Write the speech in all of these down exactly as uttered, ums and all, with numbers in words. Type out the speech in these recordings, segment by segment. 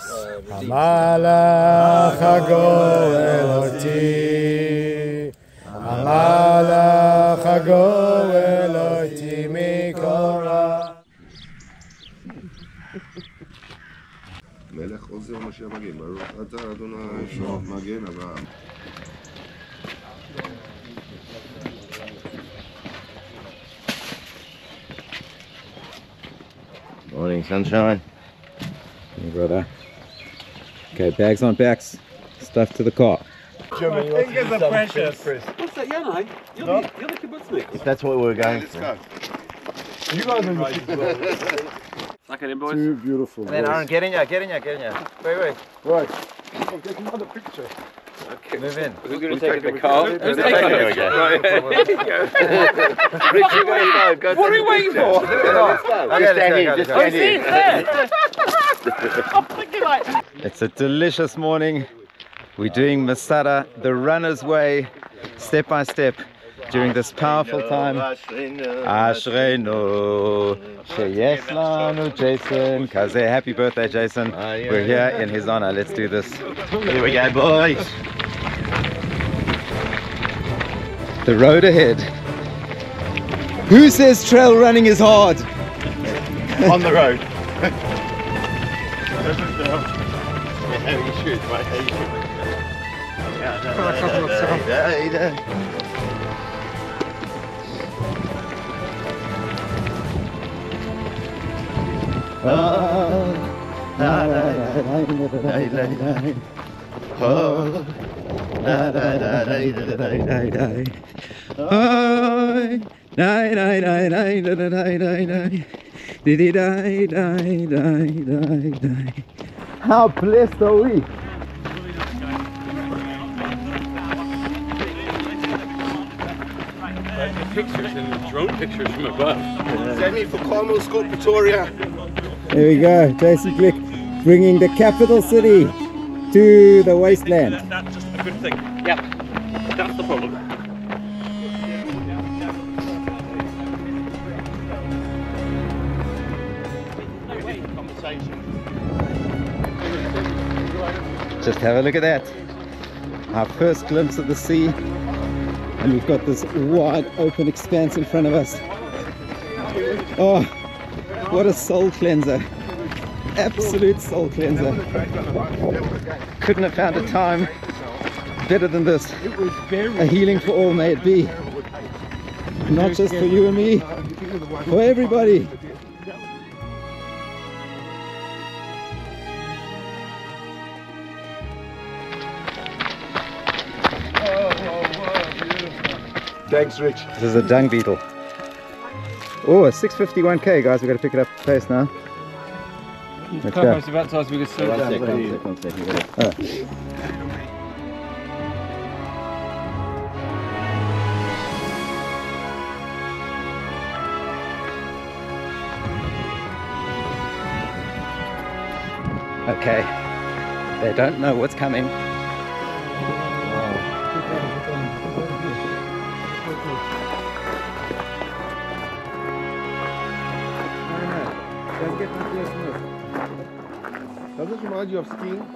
Amalach hagoel oti, Amalach hagoel oti mikora. Melech Ozer Mashiach Magen, Baruch Ata Adonai Shom Magen Avraham. Morning, sunshine. Hey, brother. Okay, bags on backs, stuff to the car. Jimmy, my fingers are precious. Chris. What's that? Yeah, no. You're, no? The, you're the kibbutznik. If that's what we were going yeah, for. You guys are right. Suck it in, boys. Too beautiful. And then boys. Aaron, get in here, get in here, get in here. Wait, wait. Right. I'll get another picture. Okay. Move in. We're going to take, take it the car. Let's take it. Go. What are we waiting for? Just stand here, just stand here. It's a delicious morning. We're doing Masada, the runner's way, step by step, during this powerful time. Jason, happy birthday, Jason. We're here in his honor. Let's do this. Here we go, boys. The road ahead. Who says trail running is hard? On the road. How blessed are we? Pictures and drone pictures from above. Send me for Carmel School, Pretoria. There we go, Jason Glick bringing the capital city to the wasteland. That, that's just a good thing. Yeah, that's the problem. Just have a look at that. Our first glimpse of the sea. And we've got this wide open expanse in front of us. Oh, what a soul cleanser. Absolute soul cleanser. Couldn't have found a time better than this. A healing for all may it be. Not just for you and me, for everybody. Thanks, Rich. This is a dung beetle. Oh, a six fifty-one K, guys. We've got to pick it up pace now. Let's go. It's about time we could slow down. One second, one second. All right. Okay. They don't know what's coming. Does it remind you of skiing?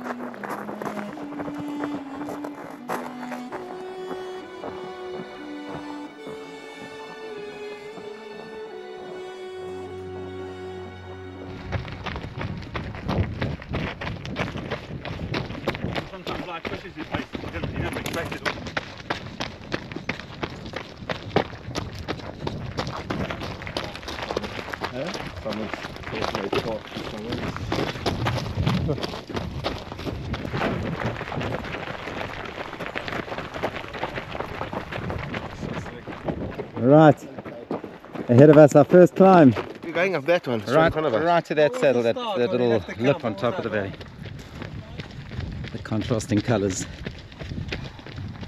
Sometimes life pushes you places you never expected. Yeah? Someone's taking a talk to someone. Right, ahead of us, our first climb. You're going up that one, right, in front of us. Right to that saddle, that, that little lip on top of the valley. The contrasting colours,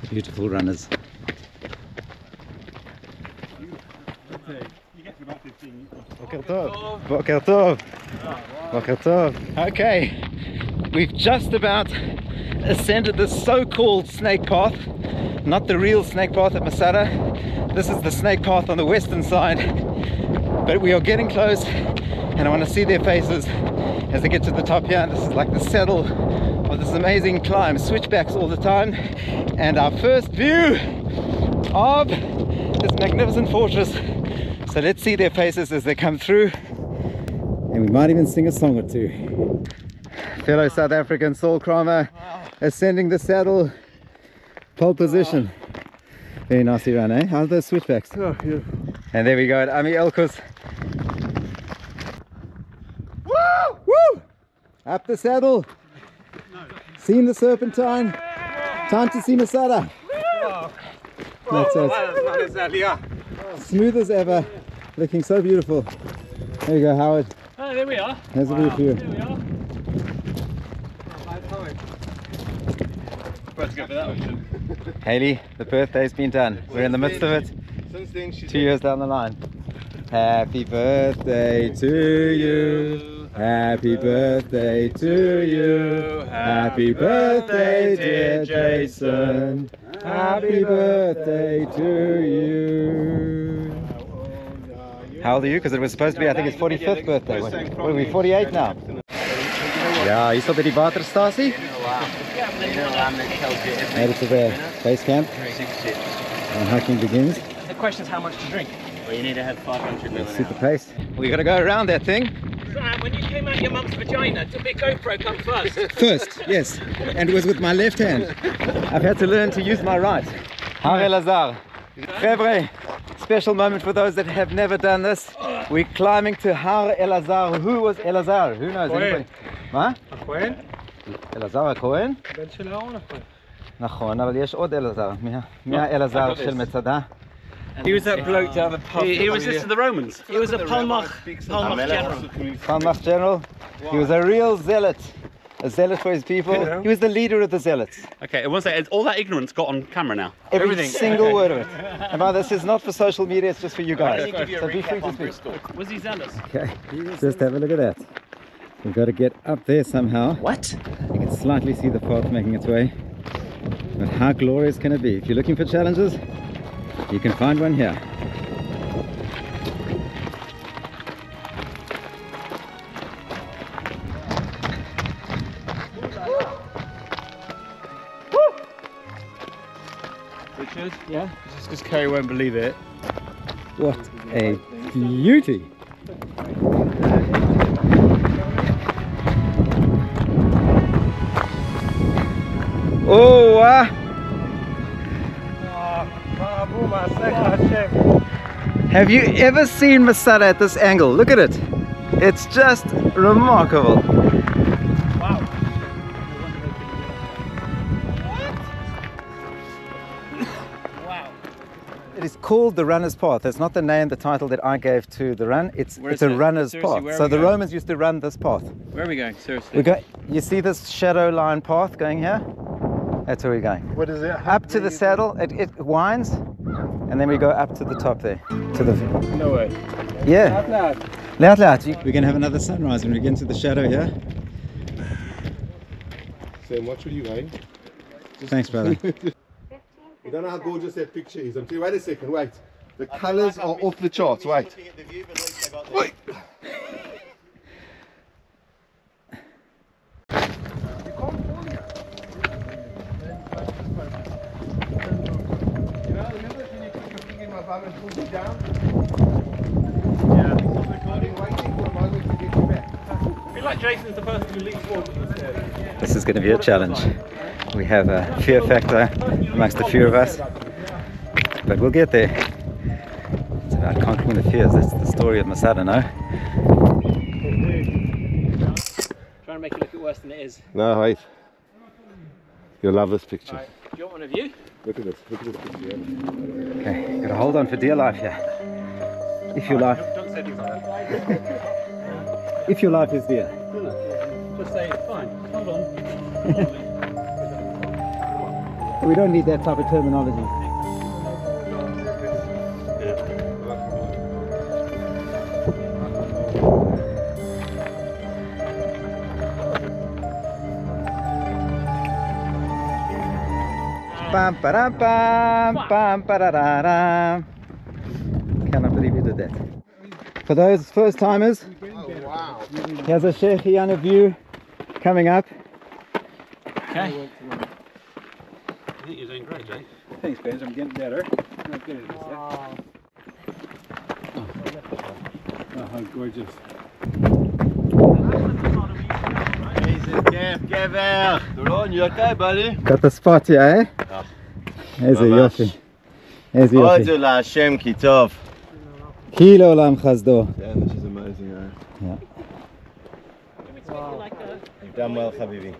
the beautiful runners. Boker tov, boker tov, boker tov. Okay, we've just about ascended the so-called snake path, not the real snake path at Masada. This is the snake path on the western side, but we are getting close and I want to see their faces as I get to the top here. This is like the saddle of this amazing climb, switchbacks all the time, and our first view of this magnificent fortress. So let's see their faces as they come through, and we might even sing a song or two. Fellow South African Saul Kramer, wow, ascending the saddle, pole position. Wow. Very nicely run, eh? How's those switchbacks? Oh, yeah. And there we go at Ami Elkus. Woo! Woo! Up the saddle. No. Seen the serpentine. Yeah. Time to see Masada. Wow. That's wow. Wow. Smooth as ever. Looking so beautiful. There you go, Howard. Oh, there we are. There's wow. a beautiful view. There we are. Let's go for that one. Hayley, the birthday's been done. We're in the midst of it. Since then, she's two years down the line. Happy birthday to you. Happy birthday to you. Happy birthday, dear Jason. Happy birthday to you. How old are you? Because it was supposed to be, I think, his forty-fifth birthday. We're we forty-eight now. Ja, hier staat de waterstatie. Made it to the base camp. And hiking begins. The question is how much to drink. Well, you need to have five hundred milliliters. Super pace. We gotta go around that thing. Sam, when you came out your mum's vagina, did the GoPro come first? First, yes. And it was with my left hand. I've had to learn to use my right. Har Elazar. Febre. Special moment for those that have never done this. We're climbing to Har Elazar. Who was Elazar? Who knows? Anybody? מה? הכהן? אלעזר הכהן? בן של אהרון הכהן. נכון, אבל יש עוד אלעזר. מי האלעזר של מצדה? He was that bloke down the pub. He resisted to the Romans. He was a Palmach general. Palmach general. He was a real zealot. A zealot for his people. He was the leader of the zealots. Okay, and once that, all that ignorance got on camera now. Every Everything. single okay. word of it. And by this is not for social media, it's just for you guys. Okay, so be free to speak. Was he zealous? Okay, just have a look at that. We've got to get up there somehow. What? You can slightly see the path making its way. But how glorious can it be? If you're looking for challenges, you can find one here. Richard? Yeah? Just because Kerry won't believe it. What a beauty! Oh, uh. Have you ever seen Masada at this angle? Look at it. It's just remarkable. Wow. What? Wow. It is called the Runner's Path. That's not the name, the title that I gave to the run. It's, it's a it? runner's Seriously, path. So the going? Romans used to run this path. Where are we going? Seriously. We go, you see this shadow line path going here? That's where we're going. What is it? Up to the saddle, it, it winds, and then we go up to the top there. To the No way. Yeah. Loud, loud. Loud, loud. We're going to have another sunrise when we get into the shadow here. Sam, watch what you're going. Thanks, brother. You don't know how gorgeous that picture is. I'm telling you, wait a second, wait. The colours are off the charts, wait. The view, but at least I got wait. Down. Yeah. I feel like Jason's the person who leads forward. This is going to be a challenge. We have a fear factor amongst the few of us, but we'll get there. It's about conquering the fears. That's the story of Masada, no? Trying to make it look worse than it is. No, wait. You'll love this picture. Right. Do you want one of you? Look at this, look at this picture. Okay, you've got to hold on for dear life here. If your life... Don't say that. If your life is dear. Just say, fine, hold on. We don't need that type of terminology. Bam, ba-dum, bam, bam, ba-da-da-dum. Cannot believe you did that. For those first timers, oh, wow. Here's a Shechiana view coming up. Okay. I think you're doing great, Jay. Thanks, guys. I'm getting better. I'm not good at this, huh? Oh, how gorgeous. Got the spot here, eh? There's a yoshi. There's a yoshi. Kilo Lam Chazdo. Yeah, this is amazing, right? Yeah. Wow. You've done well, Habibi.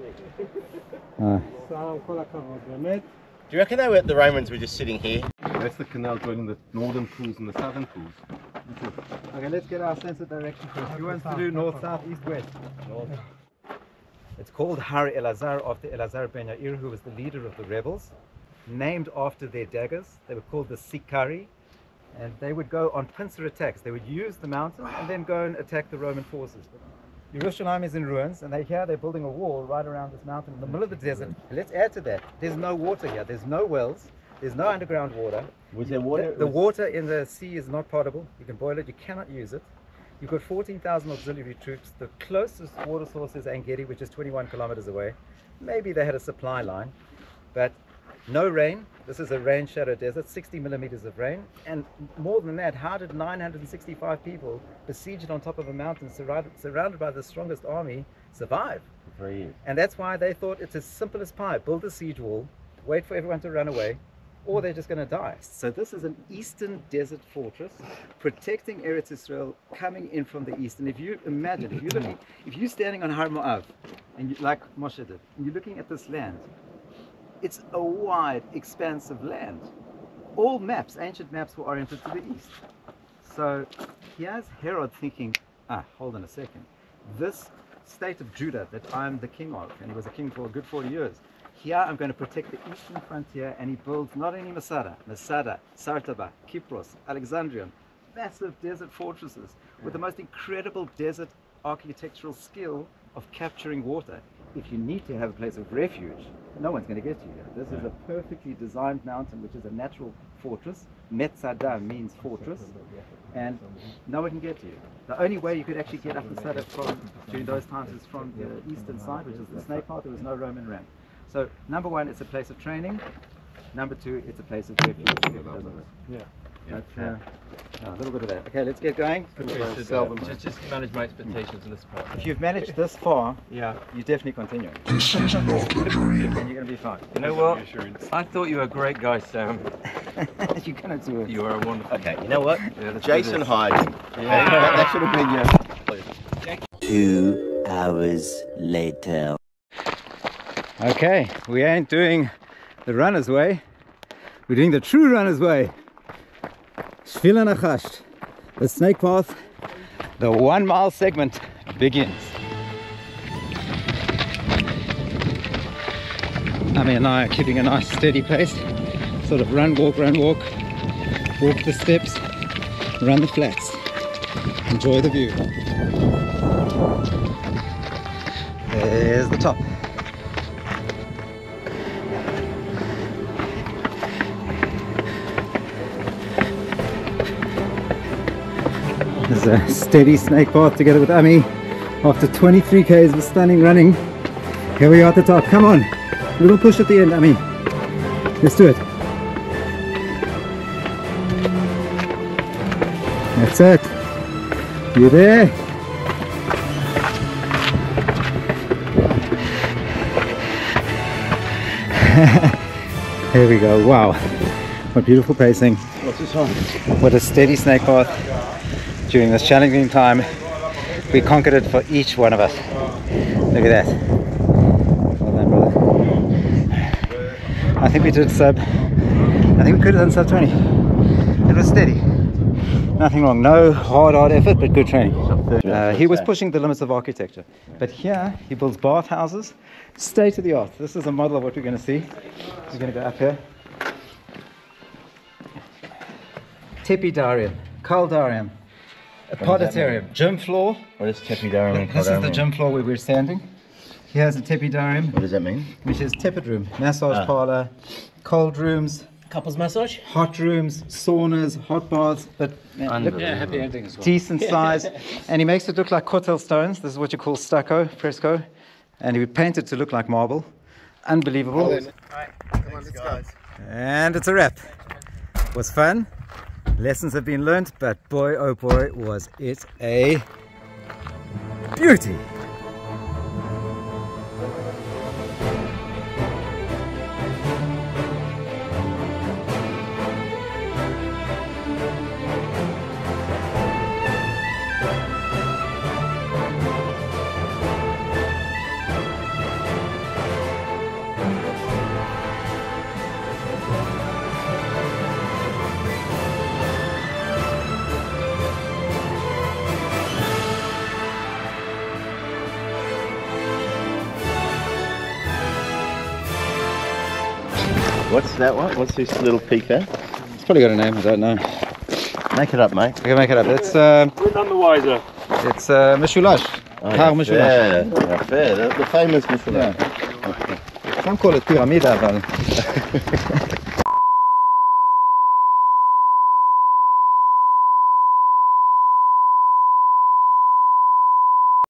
Ah. Do you reckon they were, the Romans were just sitting here? That's the canal joining the northern pools and the southern pools. Okay, let's get our sense of direction first. Who wants to do north, south, east, west? North. It's called Har Elazar after Elazar Ben Yair, who was the leader of the rebels, named after their daggers. They were called the Sicari, and they would go on pincer attacks. They would use the mountain and then go and attack the Roman forces. Jerusalem is in ruins, and they here they're building a wall right around this mountain in the middle of the desert. And let's add to that, there's no water here. There's no wells. There's no underground water. Was there water? The, the water in the sea is not potable. You can boil it. You cannot use it. You've got fourteen thousand auxiliary troops. The closest water source is En-Gedi, which is twenty-one kilometers away. Maybe they had a supply line, but no rain. This is a rain shadow desert, sixty millimeters of rain. And more than that, how did nine hundred sixty-five people besieged on top of a mountain surrounded, surrounded by the strongest army survive? Brave. And that's why they thought it's as simple as pie. Build a siege wall, wait for everyone to run away, or they're just going to die. So this is an eastern desert fortress protecting Eretz Israel coming in from the east. And if you imagine, if you're, looking, if you're standing on Har Moav, and you, like Moshe did, and you're looking at this land, it's a wide, expansive land. All maps, ancient maps, were oriented to the east. So here's Herod thinking, ah, hold on a second. This state of Judah that I'm the king of, and he was a king for a good forty years, here I'm going to protect the eastern frontier, and he builds not only Masada, Masada, Sartaba, Kypros, Alexandrian, massive desert fortresses with the most incredible desert architectural skill of capturing water. If you need to have a place of refuge, no one's going to get you here. This is a perfectly designed mountain, which is a natural fortress. Metzada means fortress, and no one can get to you. The only way you could actually get up the Sada from during those times is from the eastern side, which is the snake path. There was no Roman ramp. So number one, it's a place of training. Number two, it's a place of refuge. Yeah. But, uh, a little bit of that. Okay, let's get going. Just, just, just manage my expectations in this part. If you've managed this far, yeah, you definitely continue. This is not a dream. You're going to be fine. You know what? I thought you were a great guy, Sam. You're going to do it. You are a wonderful guy. Okay, you know what? Yeah, Jason Hyde. Yeah. Yeah. That, that should have been you. Yeah. Two hours later. Okay, we ain't doing the runner's way. We're doing the true runner's way. Shvil HaNachash, the snake path, the one mile segment begins. Ami and I are keeping a nice steady pace, sort of run, walk, run, walk, walk the steps, run the flats, enjoy the view. There's the top. There's a steady snake path together with Ami. After twenty-three Ks of stunning running, here we are at the top. Come on, a little push at the end, Ami. Let's do it. That's it. You there? Here we go. Wow, what beautiful pacing. What's this one? What a steady snake path. During this challenging time, we conquered it for each one of us. Look at that. Well done, brother. I think we did sub, I think we could have done sub twenty. It was steady. Nothing wrong. No hard, hard effort, but good training. Uh, he was pushing the limits of architecture. But here, he builds bathhouses, state of the art. This is a model of what we're going to see. We're going to go up here. Tepidarium, Kaldarium. A poditarium, gym floor. What is tepidarium? This is the gym floor where we're standing. Here's a tepidarium. What does that mean? Which is tepid room, massage ah. parlor, cold rooms, Couples massage? Hot rooms, saunas, hot baths, but yeah, yeah, happy ending as well. Decent size. And he makes it look like quartel stones. This is what you call stucco fresco. And he painted it to look like marble. Unbelievable. All right. Come on, let's go. And it's a wrap. It was fun. Lessons have been learned, but boy, oh boy, was it a beauty. What's that one? What's this little peak there? It's probably got a name, I don't know. Make it up, mate. We can make it up. It's, uh, we're none the wiser. It's uh, Meshulaj. Khar Meshulaj. Yeah, fair. The famous Meshulaj. Yeah. Okay. Some call it Pyramida, but...